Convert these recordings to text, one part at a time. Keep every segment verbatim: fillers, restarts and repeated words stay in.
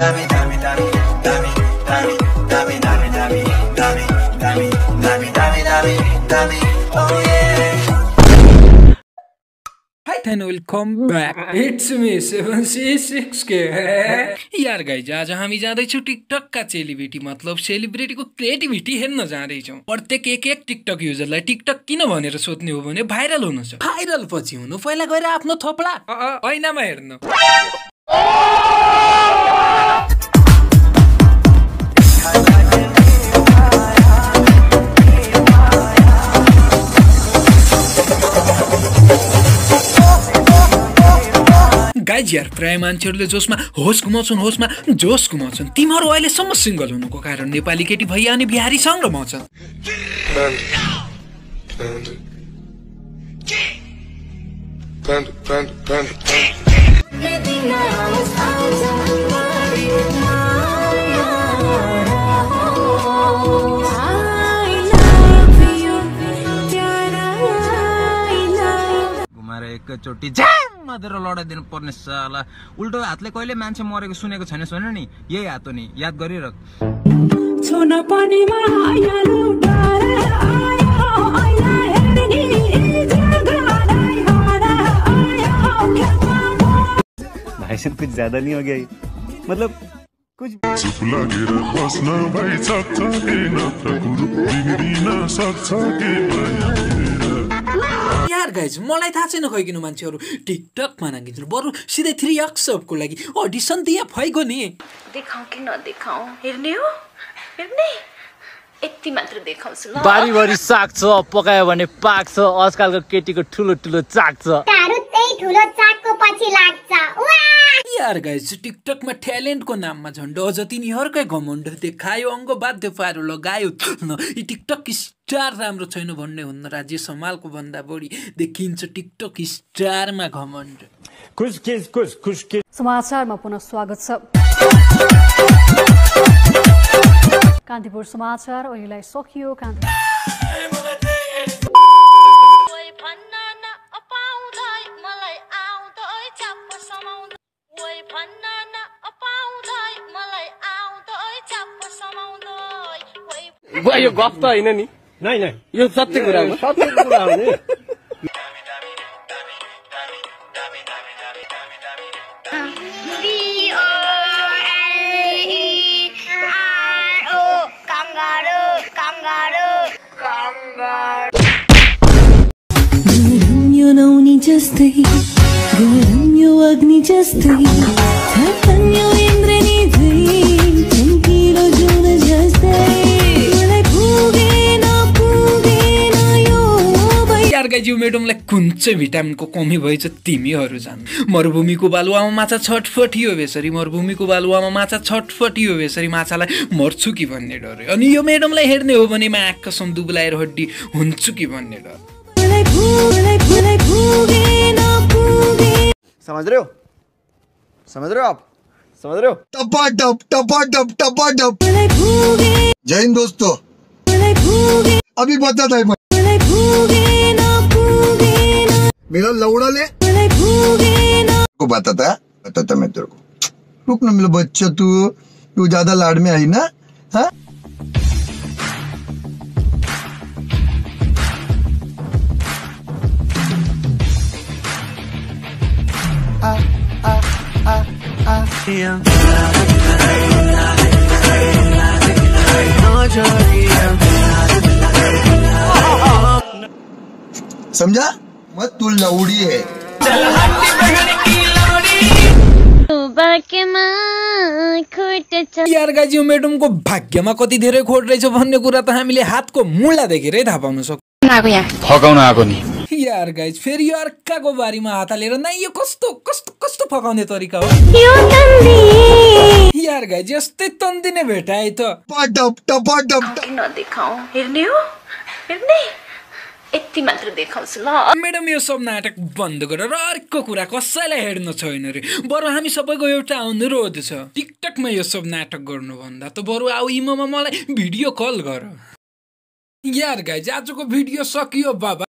Dummy, dummy, dummy, dummy, dummy, dummy, dummy, dummy, dummy, dummy, dummy, dummy, dummy, oh yeah. Hi then, welcome back. It's me seven C six K. यार guys, आज हामी जाँदैछौँ TikTok का celebrity मतलब celebrity को creativity हेर्न जाँदैछौँ। प्रत्येक एक एक टिकटक युजरलाई टिकटक किन भनेर सोध्ने हो भने भाइरल हुनु छ। भाइरल पछि हुनु पहिला गएर आफ्नो थोपडा ऐनामा हेर्नु। गाइज यार, प्राय मान्छेहरुले जोशमा होस घुमाउँछन् होसमा जोश घुमाउँछन्। तिमीहरु अहिले सम्म सिंगल हुनुको कारण नेपाली केटी भैया अनि बिहारी सँग रमाउँछ। एकचोटी जाम मात्र लडाइ दिनु पर्ने साला, उल्टो हातले कहिले मान्छे मरेको सुनेको छैन। सुन नि, यही हात हो नि, याद गरिरहक। छुन पनि माया लुटारे आयो आइला हेर्नी जगालाई हारा आयो के भाइ सब कुछ ज्यादा नहीं हो गया मतलब कुछ चुप लागेर बस्न भई सक्छ के नत्र गुरु बिग्रिन सक्छ के माया। यार गाइज, मलाई थाहा छैन खै किन मान्छेहरु टिकटकमा नागिन्छु। बरु सिधै थ्री अक्सअपको लागि अडिसन दिए भइगयो नि। देखाऊ कि नदेखाऊ हेर्ने हो, हेर्ने यति मात्र देखाउँछु ल। बारी बारी साग छ पकायो भने पाक्छ। आजकलको केटीको ठुलो ठुलो चाक छ, तारु त्यही ठुलो चाकको पछि लाग्छ। यार गाइज, टिकटकमा ट्यालेन्टको नाममा झन्डो अझ तिनीहरुकै घमण्ड देखायो, अङ्ग बाध्य पारो लगायो। यी टिकटक स्टार राम्रो छैन भन्ने हुन्न, राज्य सम्हालको भन्दा बढी देखिन्छ टिकटक स्टारमा घमण्ड। कुछ केस कुछ कुछ केस समाचारमा पुनः स्वागत छ। कान्तिपुर समाचार अहिले सकियो। कान्तिपुर यो गफ त हैन नि, नाइ नाइ यो सत्य कुरा हो, सत्य कुरा हो नि। यो नौनी जस्तै गरम यो अग्नि जस्तै थपन यो इन्द्रनी धै चम्किलो जुन जस्तै। गाइज, मेडमलाई कुन चाहिँ भिटामिनको कमी भएछ तिमीहरू जान। मरुभूमिको बालुवामा माछा छटफटियो बेसरी, मरुभूमिको बालुवामा माछा छटफटियो बेसरी, माछालाई मर्छु कि भन्ने डर। अनि यो मेडमलाई हेर्ने हो भने म आँखसम्म दुब्लाएर हड्डी हुन्छु कि भन्ने डर। समझ रहे हो, समझ रहे हो आप, समझ रहे हो। टपाटप टपाटप टपाटप। जय हिन्द दोस्तों, अभी बता था मेरा लौड़ा ले को बताता बताता मैं तेरे को। रुक ना मेरा बच्चा, तू तू ज्यादा लाड में आई ना। हाँ आ आ आ आ समझा मत, तू लौड़ी है। यार गाइज, यो मेडमको भाग्यमा कति धेरै खोट रहेछ भन्ने कुरा त हामीले हातको मुला देखेरै थाहा पाउन सक्छौँ। यार गाइज, फेरि अर्काको बारीमा हात हालेर नाइ यो कस्तो कस्तो कस्तो फकाउने तरिका हो। यार गाइज, यस्तै तन्दिने भेटाए त पडप टपडप नदेखाऊ हेर्ने हो, हेर्ने यति मात्र देखाउँछु ल। मेडम यो सब नाटक बन्द गरेर अर्को कुरा कसैलाई हेर्न छैन रे। बरु हामी सबैको एउटा अनुरोध छ, टिकटकमा यो सब नाटक गर्नुभन्दा त बरु आऊ इमोमा मलाई भिडियो कल गर। यार गाइज, आजको भिडियो सकियो बाबा।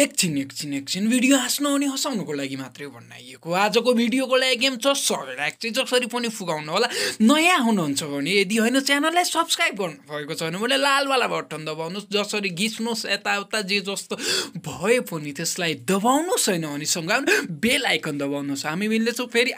एकछिन एकछिन एकछिन भिडियो हाँस्नु अनि हँसाउनुको लागि मात्रै बनाइएको आजको भिडियोको लागि गेम छ सबैलाई चाहिँ जसरी पनि फुगाउनु होला। नयाँ हुनुहुन्छ भने यदि हैन च्यानललाई सब्स्क्राइब गर्नुभएको छैन भने लालवाला बटन दबाउनुस्, जसरी घिच्नुस् यताउता जे जस्तो भए पनि त्यसलाई दबाउनुस् हैन अनि सँगै बेल आइकन दबाउनुस्। हामी मिल्नेछौं फेरि।